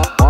What?